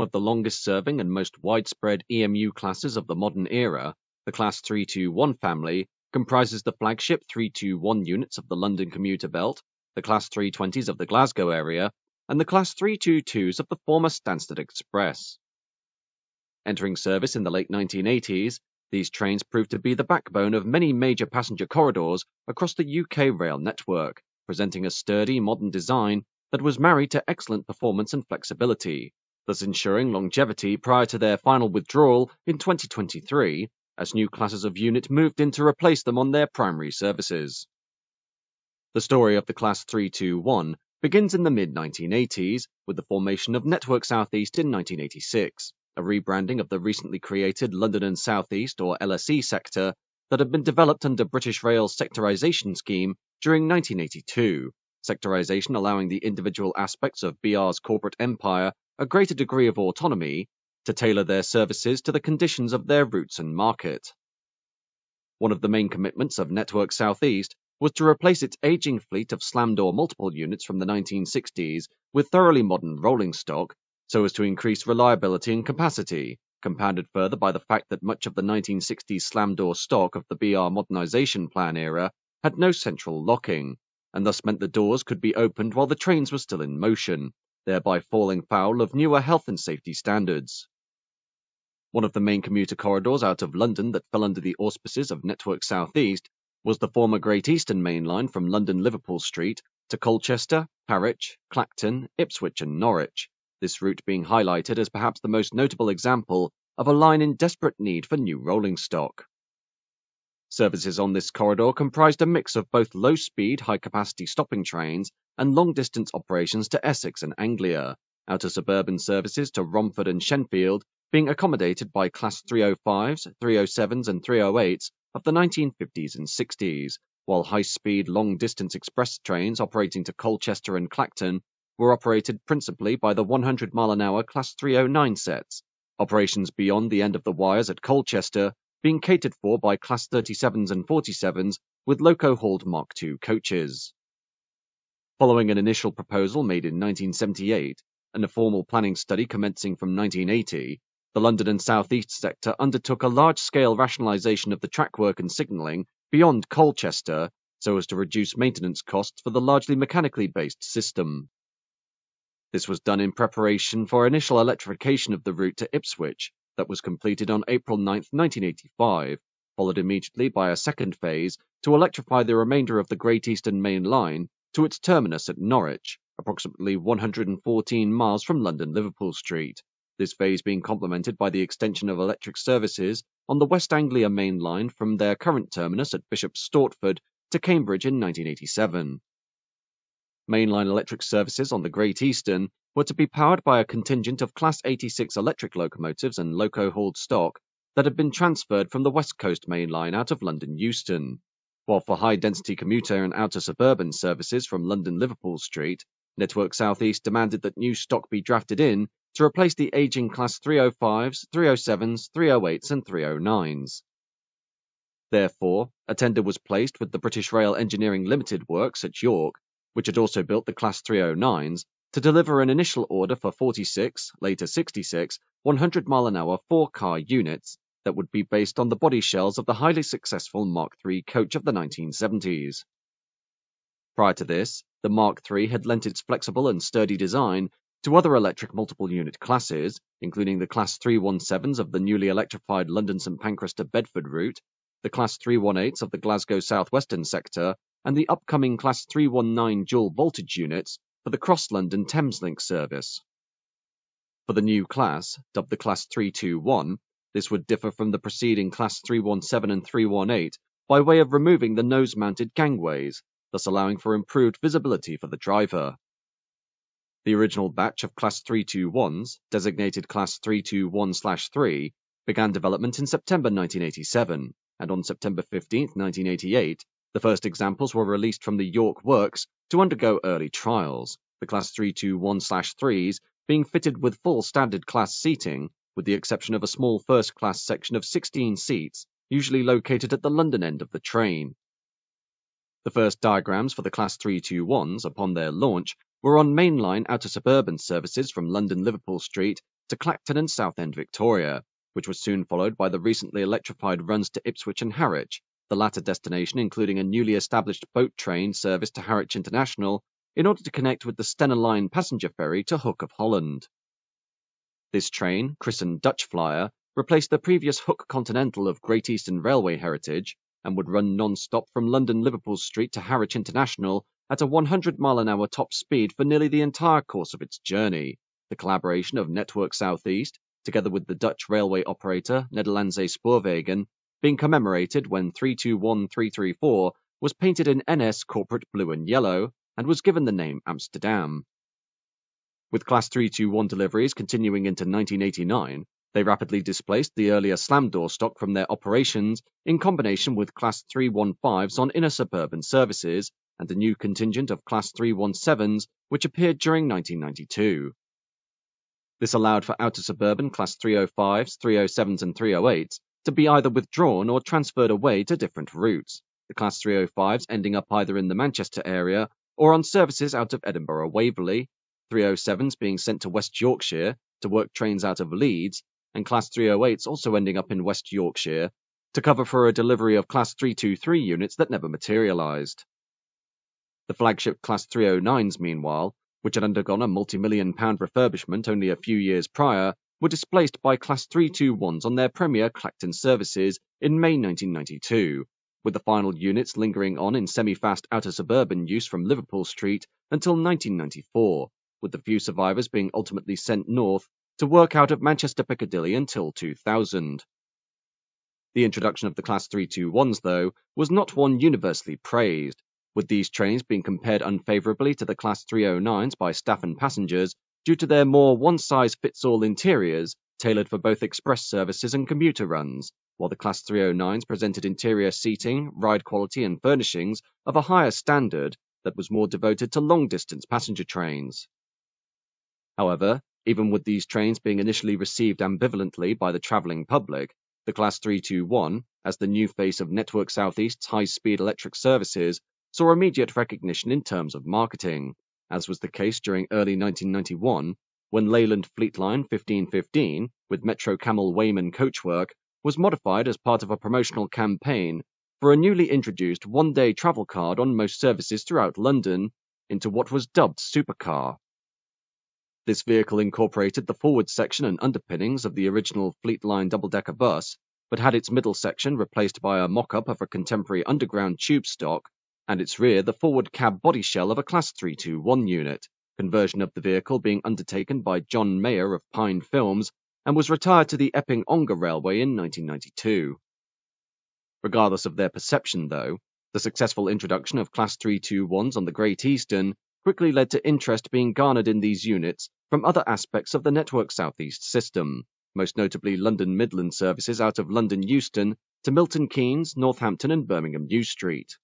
one of the longest-serving and most widespread EMU classes of the modern era, the Class 321 family comprises the flagship 321 units of the London commuter belt, the Class 320s of the Glasgow area, and the Class 322s of the former Stansted Express. Entering service in the late 1980s, these trains proved to be the backbone of many major passenger corridors across the UK rail network, presenting a sturdy modern design that was married to excellent performance and flexibility, thus ensuring longevity prior to their final withdrawal in 2023, as new classes of unit moved in to replace them on their primary services. The story of the Class 321 begins in the mid-1980s with the formation of Network Southeast in 1986, a rebranding of the recently created London and Southeast, or LSE, sector that had been developed under British Rail's sectorisation scheme during 1982, sectorisation allowing the individual aspects of BR's corporate empire a greater degree of autonomy to tailor their services to the conditions of their routes and market. One of the main commitments of Network Southeast was to replace its ageing fleet of slammed or multiple units from the 1960s with thoroughly modern rolling stock, so as to increase reliability and capacity, compounded further by the fact that much of the 1960s slam-door stock of the BR modernisation plan era had no central locking, and thus meant the doors could be opened while the trains were still in motion, thereby falling foul of newer health and safety standards. One of the main commuter corridors out of London that fell under the auspices of Network Southeast was the former Great Eastern Main Line from London Liverpool Street to Colchester, Harwich, Clacton, Ipswich and Norwich, this route being highlighted as perhaps the most notable example of a line in desperate need for new rolling stock. Services on this corridor comprised a mix of both low-speed, high-capacity stopping trains and long-distance operations to Essex and Anglia, outer suburban services to Romford and Shenfield being accommodated by Class 305s, 307s and 308s of the 1950s and 60s, while high-speed, long-distance express trains operating to Colchester and Clacton were operated principally by the 100-mile-an-hour Class 309 sets, operations beyond the end of the wires at Colchester being catered for by Class 37s and 47s with loco-hauled Mark II coaches. Following an initial proposal made in 1978 and a formal planning study commencing from 1980, the London and South East sector undertook a large-scale rationalisation of the trackwork and signalling beyond Colchester so as to reduce maintenance costs for the largely mechanically-based system. This was done in preparation for initial electrification of the route to Ipswich that was completed on April 9, 1985, followed immediately by a second phase to electrify the remainder of the Great Eastern Main Line to its terminus at Norwich, approximately 114 miles from London Liverpool Street, this phase being complemented by the extension of electric services on the West Anglia Main Line from their current terminus at Bishop Stortford to Cambridge in 1987. Mainline electric services on the Great Eastern were to be powered by a contingent of Class 86 electric locomotives and loco-hauled stock that had been transferred from the West Coast Main Line out of London Euston, while for high-density commuter and outer suburban services from London Liverpool Street, Network Southeast demanded that new stock be drafted in to replace the ageing Class 305s, 307s, 308s and 309s. Therefore, a tender was placed with the British Rail Engineering Limited works at York, which had also built the Class 309s, to deliver an initial order for 46, later 66, 100-mile-an-hour four-car units that would be based on the body shells of the highly successful Mark III coach of the 1970s. Prior to this, the Mark III had lent its flexible and sturdy design to other electric multiple-unit classes, including the Class 317s of the newly electrified London St Pancras to Bedford route, the Class 318s of the Glasgow Southwestern sector, and the upcoming Class 319 dual-voltage units for the Cross-London Thameslink service. For the new class, dubbed the Class 321, this would differ from the preceding Class 317 and 318 by way of removing the nose-mounted gangways, thus allowing for improved visibility for the driver. The original batch of Class 321s, designated Class 321/3, began development in September 1987, and on September 15, 1988, the first examples were released from the York works to undergo early trials, the Class 321/3s being fitted with full standard class seating, with the exception of a small first-class section of 16 seats, usually located at the London end of the train. The first diagrams for the Class 321s, upon their launch, were on mainline outer suburban services from London Liverpool Street to Clacton and Southend, Victoria, which was soon followed by the recently electrified runs to Ipswich and Harwich, the latter destination including a newly established boat train service to Harwich International in order to connect with the Stena Line passenger ferry to Hook of Holland. This train, christened Dutch Flyer, replaced the previous Hook Continental of Great Eastern Railway heritage and would run non-stop from London Liverpool Street to Harwich International at a 100-mile-an-hour top speed for nearly the entire course of its journey, the collaboration of Network Southeast, together with the Dutch railway operator Nederlandse Spoorwegen, being commemorated when 321-334 was painted in NS corporate blue and yellow and was given the name Amsterdam. With Class 321 deliveries continuing into 1989, they rapidly displaced the earlier slam-door stock from their operations in combination with Class 315s on inner suburban services and a new contingent of Class 317s which appeared during 1992. This allowed for outer suburban Class 305s, 307s and 308s to be either withdrawn or transferred away to different routes, the Class 305s ending up either in the Manchester area or on services out of Edinburgh Waverley, 307s being sent to West Yorkshire to work trains out of Leeds, and Class 308s also ending up in West Yorkshire to cover for a delivery of Class 323 units that never materialised. The flagship Class 309s, meanwhile, which had undergone a multi-million-pound refurbishment only a few years prior, were displaced by Class 321s on their premier Clacton services in May 1992, with the final units lingering on in semi-fast outer suburban use from Liverpool Street until 1994, with the few survivors being ultimately sent north to work out of Manchester Piccadilly until 2000. The introduction of the Class 321s, though, was not one universally praised, with these trains being compared unfavourably to the Class 309s by staff and passengers due to their more one-size-fits-all interiors tailored for both express services and commuter runs, while the Class 309s presented interior seating, ride quality and furnishings of a higher standard that was more devoted to long-distance passenger trains. However, even with these trains being initially received ambivalently by the travelling public, the Class 321, as the new face of Network Southeast's high-speed electric services, saw immediate recognition in terms of marketing, as was the case during early 1991, when Leyland Fleet Line 1515, with Metro Camel Wayman coachwork, was modified as part of a promotional campaign for a newly introduced one-day travel card on most services throughout London into what was dubbed Supercar. This vehicle incorporated the forward section and underpinnings of the original Fleet Line double-decker bus, but had its middle section replaced by a mock-up of a contemporary underground tube stock, and its rear the forward cab body shell of a Class 321 unit, conversion of the vehicle being undertaken by John Mayer of Pine Films and was retired to the Epping Ongar Railway in 1992. Regardless of their perception, though, the successful introduction of Class 321s on the Great Eastern quickly led to interest being garnered in these units from other aspects of the Network Southeast system, most notably London Midland services out of London Euston to Milton Keynes, Northampton and Birmingham New Street.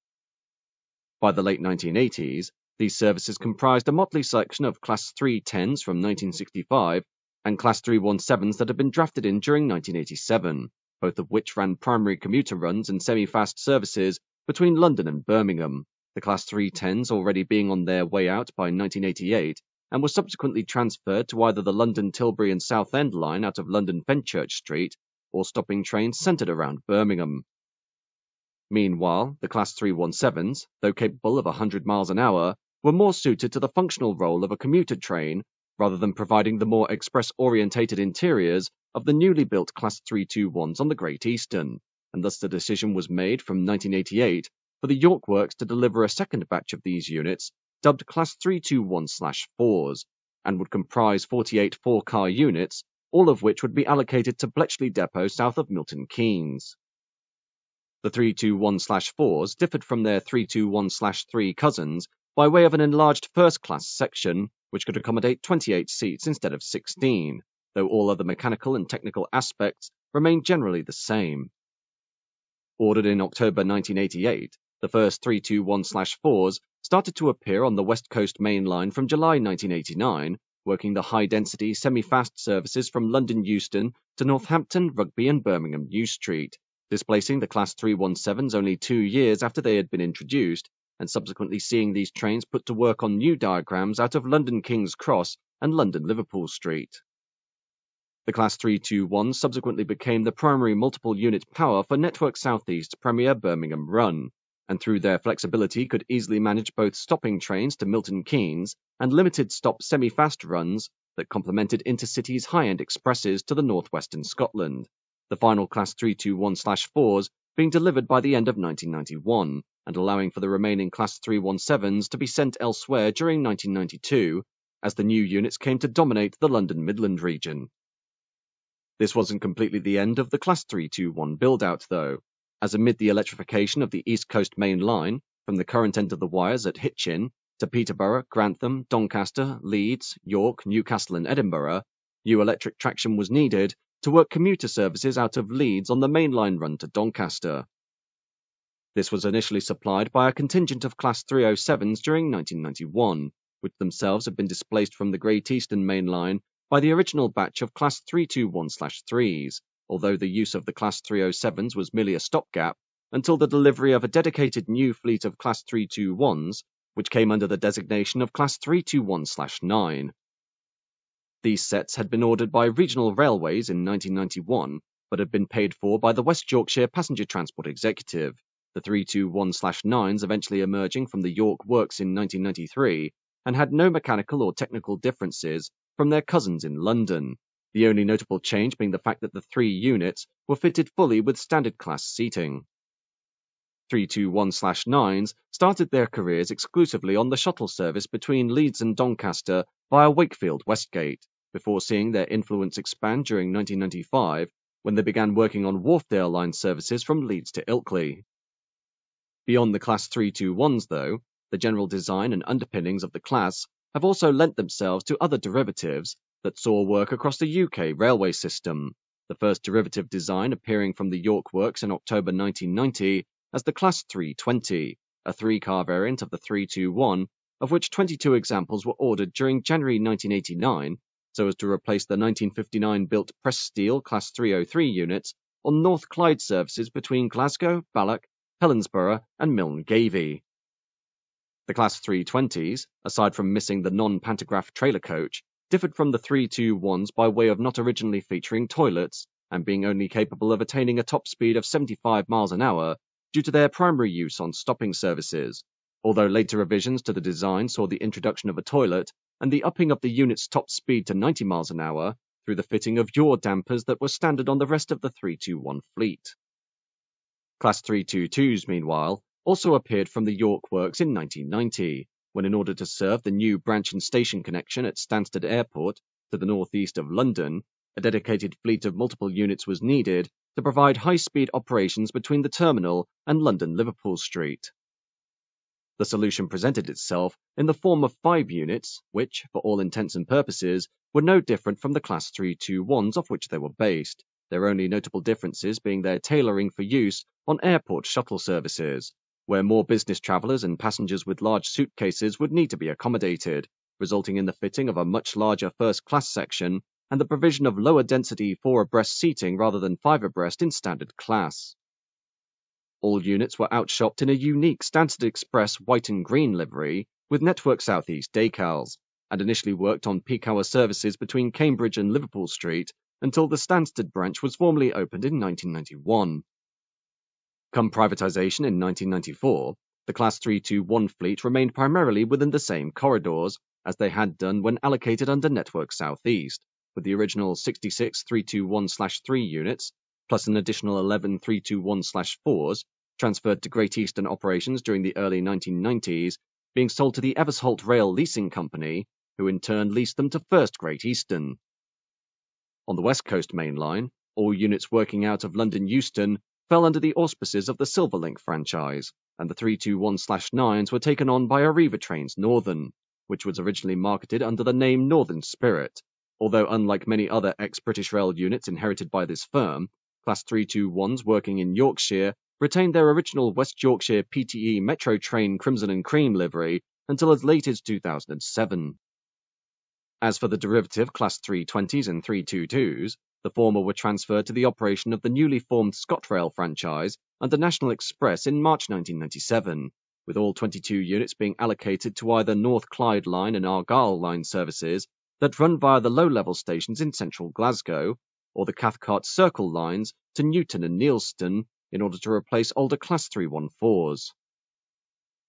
By the late 1980s, these services comprised a motley selection of Class 310s from 1965 and Class 317s that had been drafted in during 1987, both of which ran primary commuter runs and semi-fast services between London and Birmingham, the Class 310s already being on their way out by 1988 and were subsequently transferred to either the London Tilbury and Southend line out of London Fenchurch Street or stopping trains centred around Birmingham. Meanwhile, the Class 317s, though capable of 100 miles an hour, were more suited to the functional role of a commuter train rather than providing the more express-orientated interiors of the newly built Class 321s on the Great Eastern, and thus the decision was made from 1988 for the York Works to deliver a second batch of these units, dubbed Class 321/4s, and would comprise 48 four-car units, all of which would be allocated to Bletchley Depot south of Milton Keynes. The 321/4s differed from their 321/3 cousins by way of an enlarged first-class section, which could accommodate 28 seats instead of 16, though all other mechanical and technical aspects remained generally the same. Ordered in October 1988, the first 321/4s started to appear on the West Coast Main Line from July 1989, working the high-density, semi-fast services from London Euston to Northampton, Rugby and Birmingham New Street, displacing the Class 317s only 2 years after they had been introduced, and subsequently seeing these trains put to work on new diagrams out of London King's Cross and London Liverpool Street. The Class 321 subsequently became the primary multiple-unit power for Network Southeast's premier Birmingham run, and through their flexibility could easily manage both stopping trains to Milton Keynes and limited-stop semi-fast runs that complemented Intercity's high-end expresses to the northwestern Scotland, the final Class 321/4s being delivered by the end of 1991, and allowing for the remaining Class 317s to be sent elsewhere during 1992, as the new units came to dominate the London Midland region. This wasn't completely the end of the Class 321 build-out, though, as amid the electrification of the East Coast Main Line, from the current end of the wires at Hitchin to Peterborough, Grantham, Doncaster, Leeds, York, Newcastle and Edinburgh, new electric traction was needed to work commuter services out of Leeds on the main line run to Doncaster. This was initially supplied by a contingent of Class 307s during 1991, which themselves had been displaced from the Great Eastern Main Line by the original batch of Class 321/3s, although the use of the Class 307s was merely a stopgap until the delivery of a dedicated new fleet of Class 321s, which came under the designation of Class 321/9. These sets had been ordered by Regional Railways in 1991, but had been paid for by the West Yorkshire Passenger Transport Executive, the 321/9s eventually emerging from the York Works in 1993, and had no mechanical or technical differences from their cousins in London, the only notable change being the fact that the three units were fitted fully with standard class seating. 321/9s started their careers exclusively on the shuttle service between Leeds and Doncaster via Wakefield Westgate, before seeing their influence expand during 1995 when they began working on Wharfdale Line services from Leeds to Ilkley. Beyond the Class 321s, though, the general design and underpinnings of the class have also lent themselves to other derivatives that saw work across the UK railway system, the first derivative design appearing from the York Works in October 1990 as the Class 320, a three-car variant of the 321, of which 22 examples were ordered during January 1989 so as to replace the 1959-built Press Steel Class 303 units on North Clyde services between Glasgow, Ballock, Helensburgh and Milne Gavey. The Class 320s, aside from missing the non-pantograph trailer coach, differed from the 321s by way of not originally featuring toilets and being only capable of attaining a top speed of 75 miles an hour, due to their primary use on stopping services, although later revisions to the design saw the introduction of a toilet and the upping of the unit's top speed to 90 miles an hour through the fitting of yaw dampers that were standard on the rest of the 321 fleet. Class 322s, meanwhile, also appeared from the York Works in 1990, when in order to serve the new branch and station connection at Stansted Airport to the northeast of London, a dedicated fleet of multiple units was needed to provide high-speed operations between the terminal and London Liverpool Street. The solution presented itself in the form of 5 units, which, for all intents and purposes, were no different from the Class 321s off which they were based, their only notable differences being their tailoring for use on airport shuttle services, where more business travellers and passengers with large suitcases would need to be accommodated, resulting in the fitting of a much larger first-class section and the provision of lower-density 4 abreast seating rather than 5 abreast in standard class. All units were outshopped in a unique Stansted Express white and green livery with Network Southeast decals, and initially worked on peak-hour services between Cambridge and Liverpool Street until the Stansted branch was formally opened in 1991. Come privatisation in 1994, the Class 321 fleet remained primarily within the same corridors as they had done when allocated under Network Southeast, with the original 66 321/3 units, plus an additional 11 321/4s, transferred to Great Eastern operations during the early 1990s, being sold to the Eversholt Rail Leasing Company, who in turn leased them to First Great Eastern. On the West Coast Main Line, all units working out of London Euston fell under the auspices of the Silverlink franchise, and the 321/9s were taken on by Arriva Trains Northern, which was originally marketed under the name Northern Spirit, although unlike many other ex-British Rail units inherited by this firm, Class 321s working in Yorkshire retained their original West Yorkshire PTE Metro Train Crimson and Cream livery until as late as 2007. As for the derivative Class 320s and 322s, the former were transferred to the operation of the newly formed ScotRail franchise under National Express in March 1997, with all 22 units being allocated to either North Clyde Line and Argyll Line services that run via the low-level stations in central Glasgow, or the Cathcart Circle lines to Newton and Neilston in order to replace older Class 314s.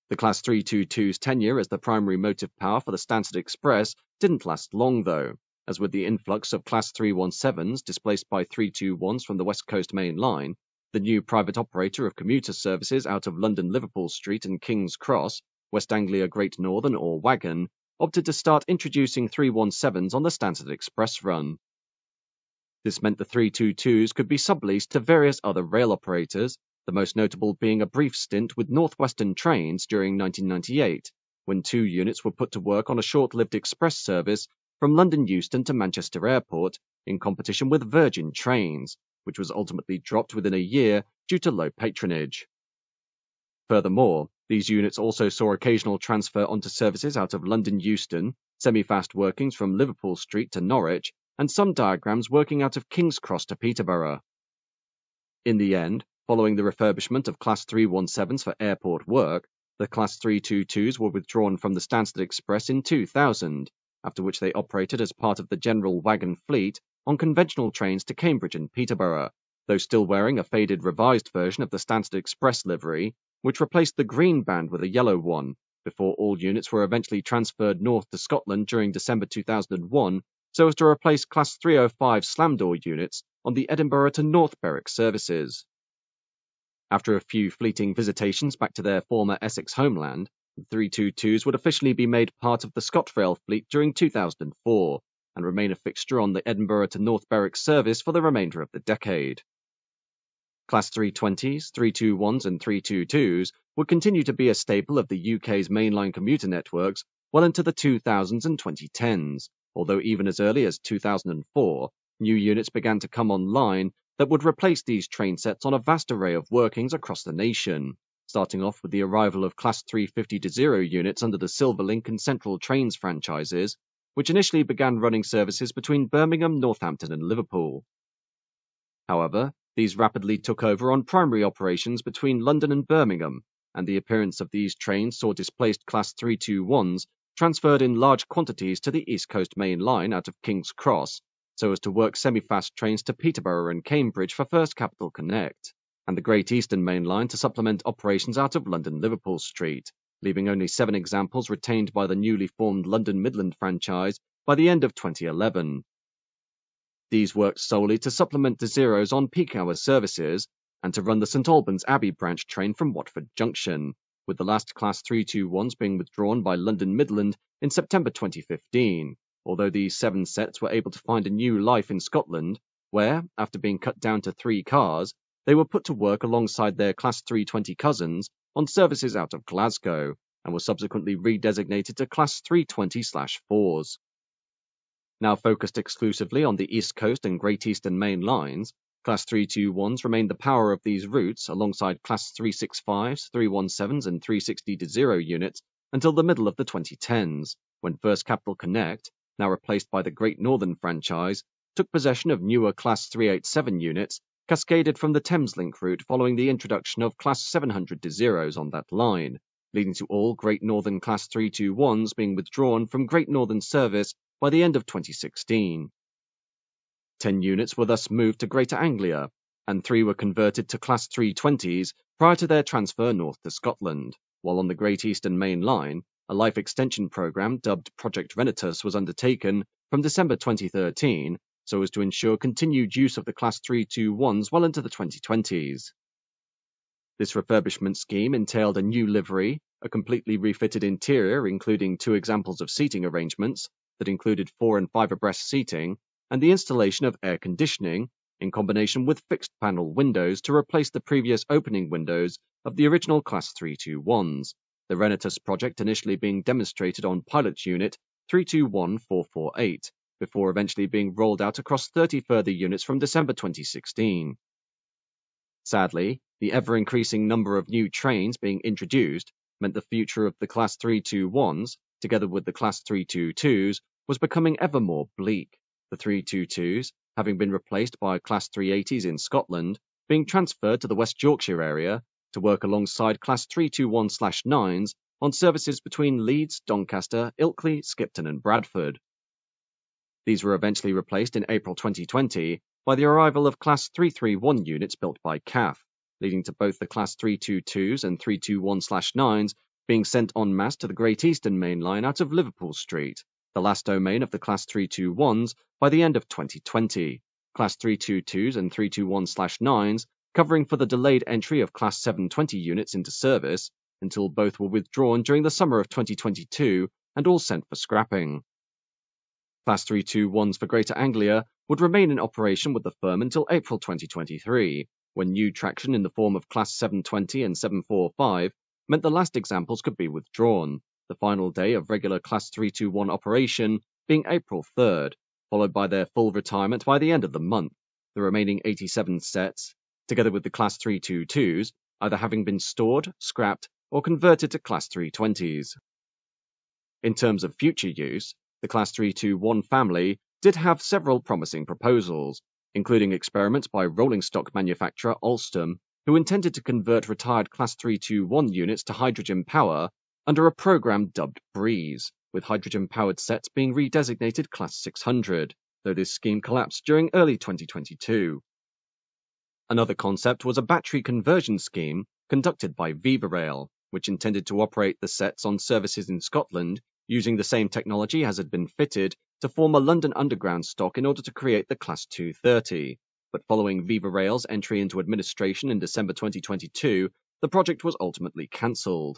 The Class 322's tenure as the primary motive power for the Stansted Express didn't last long though, as with the influx of Class 317s displaced by 321s from the West Coast Main Line, the new private operator of commuter services out of London Liverpool Street and King's Cross, West Anglia Great Northern or Wagon, opted to start introducing 317s on the Stansted Express run. This meant the 322s could be subleased to various other rail operators, the most notable being a brief stint with North Western Trains during 1998, when two units were put to work on a short-lived express service from London Euston to Manchester Airport in competition with Virgin Trains, which was ultimately dropped within a year due to low patronage. Furthermore, these units also saw occasional transfer onto services out of London Euston, semi-fast workings from Liverpool Street to Norwich, and some diagrams working out of King's Cross to Peterborough. In the end, following the refurbishment of Class 317s for airport work, the Class 322s were withdrawn from the Stansted Express in 2000, after which they operated as part of the general wagon fleet on conventional trains to Cambridge and Peterborough, though still wearing a faded revised version of the Stansted Express livery, which replaced the green band with a yellow one, before all units were eventually transferred north to Scotland during December 2001, so as to replace Class 305 slam-door units on the Edinburgh to North Berwick services. After a few fleeting visitations back to their former Essex homeland, the 322s would officially be made part of the ScotRail fleet during 2004, and remain a fixture on the Edinburgh to North Berwick service for the remainder of the decade. Class 320s, 321s and 322s would continue to be a staple of the UK's mainline commuter networks well into the 2000s and 2010s, although even as early as 2004, new units began to come online that would replace these train sets on a vast array of workings across the nation, starting off with the arrival of Class 350-0 units under the Silver Link and Central Trains franchises, which initially began running services between Birmingham, Northampton and Liverpool. However, these rapidly took over on primary operations between London and Birmingham, and the appearance of these trains saw displaced Class 321s transferred in large quantities to the East Coast Main Line out of King's Cross, so as to work semi-fast trains to Peterborough and Cambridge for First Capital Connect, and the Great Eastern Main Line to supplement operations out of London Liverpool Street, leaving only 7 examples retained by the newly formed London Midland franchise by the end of 2011. These worked solely to supplement the zeros on peak-hour services and to run the St Albans Abbey branch train from Watford Junction, with the last Class 321s being withdrawn by London Midland in September 2015, although these 7 sets were able to find a new life in Scotland, where, after being cut down to 3 cars, they were put to work alongside their Class 320 cousins on services out of Glasgow, and were subsequently redesignated to Class 320/4s. Now focused exclusively on the East Coast and Great Eastern Main Lines, Class 321s remained the power of these routes alongside Class 365s, 317s and 360-0 units until the middle of the 2010s, when First Capital Connect, now replaced by the Great Northern franchise, took possession of newer Class 387 units cascaded from the Thameslink route following the introduction of Class 700-0s on that line, leading to all Great Northern Class 321s being withdrawn from Great Northern service by the end of 2016. 10 units were thus moved to Greater Anglia, and 3 were converted to Class 320s prior to their transfer north to Scotland, while on the Great Eastern Main Line, a life extension programme dubbed Project Renatus was undertaken from December 2013, so as to ensure continued use of the Class 321s well into the 2020s. This refurbishment scheme entailed a new livery, a completely refitted interior including 2 examples of seating arrangements, that included 4 and 5 abreast seating, and the installation of air conditioning, in combination with fixed panel windows to replace the previous opening windows of the original Class 321s, the Renatus project initially being demonstrated on pilot unit 321448, before eventually being rolled out across 30 further units from December 2016. Sadly, the ever-increasing number of new trains being introduced meant the future of the Class 321s, together with the Class 322s, was becoming ever more bleak, the 322s, having been replaced by Class 380s in Scotland, being transferred to the West Yorkshire area to work alongside Class 321/9s on services between Leeds, Doncaster, Ilkley, Skipton and Bradford. These were eventually replaced in April 2020 by the arrival of Class 331 units built by CAF, leading to both the Class 322s and 321/9s being sent en masse to the Great Eastern Main Line out of Liverpool Street, the last domain of the Class 321s by the end of 2020. Class 322s and 321/9s covering for the delayed entry of Class 720 units into service, until both were withdrawn during the summer of 2022 and all sent for scrapping. Class 321s for Greater Anglia would remain in operation with the firm until April 2023, when new traction in the form of Class 720 and 745 meant the last examples could be withdrawn, the final day of regular Class 321 operation being April 3rd, followed by their full retirement by the end of the month, the remaining 87 sets, together with the Class 322s, either having been stored, scrapped, or converted to Class 320s. In terms of future use, the Class 321 family did have several promising proposals, including experiments by rolling stock manufacturer Alstom, who intended to convert retired Class 321 units to hydrogen power under a program dubbed Breeze, with hydrogen-powered sets being redesignated Class 600, though this scheme collapsed during early 2022. Another concept was a battery conversion scheme conducted by Viva Rail, which intended to operate the sets on services in Scotland using the same technology as had been fitted to form a London Underground stock in order to create the Class 230. But following Viva Rail's entry into administration in December 2022, the project was ultimately cancelled.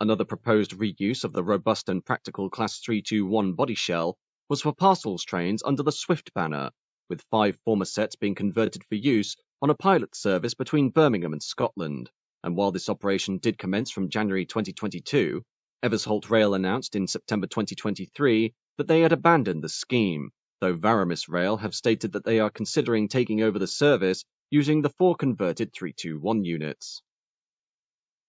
Another proposed reuse of the robust and practical Class 321 body shell was for parcels trains under the Swift banner, with 5 former sets being converted for use on a pilot service between Birmingham and Scotland. And while this operation did commence from January 2022, Eversholt Rail announced in September 2023 that they had abandoned the scheme, though Varamis Rail have stated that they are considering taking over the service using the 4 converted 321 units.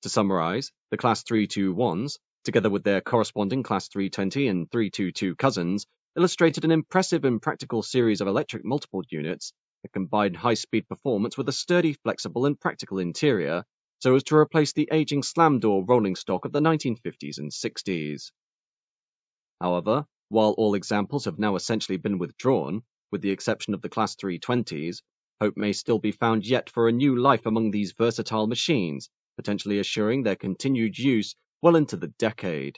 To summarise, the Class 321s, together with their corresponding Class 320 and 322 cousins, illustrated an impressive and practical series of electric multiple units that combined high-speed performance with a sturdy, flexible and practical interior so as to replace the ageing slam-door rolling stock of the 1950s and 60s. However, while all examples have now essentially been withdrawn, with the exception of the Class 320s, hope may still be found yet for a new life among these versatile machines, potentially assuring their continued use well into the decade.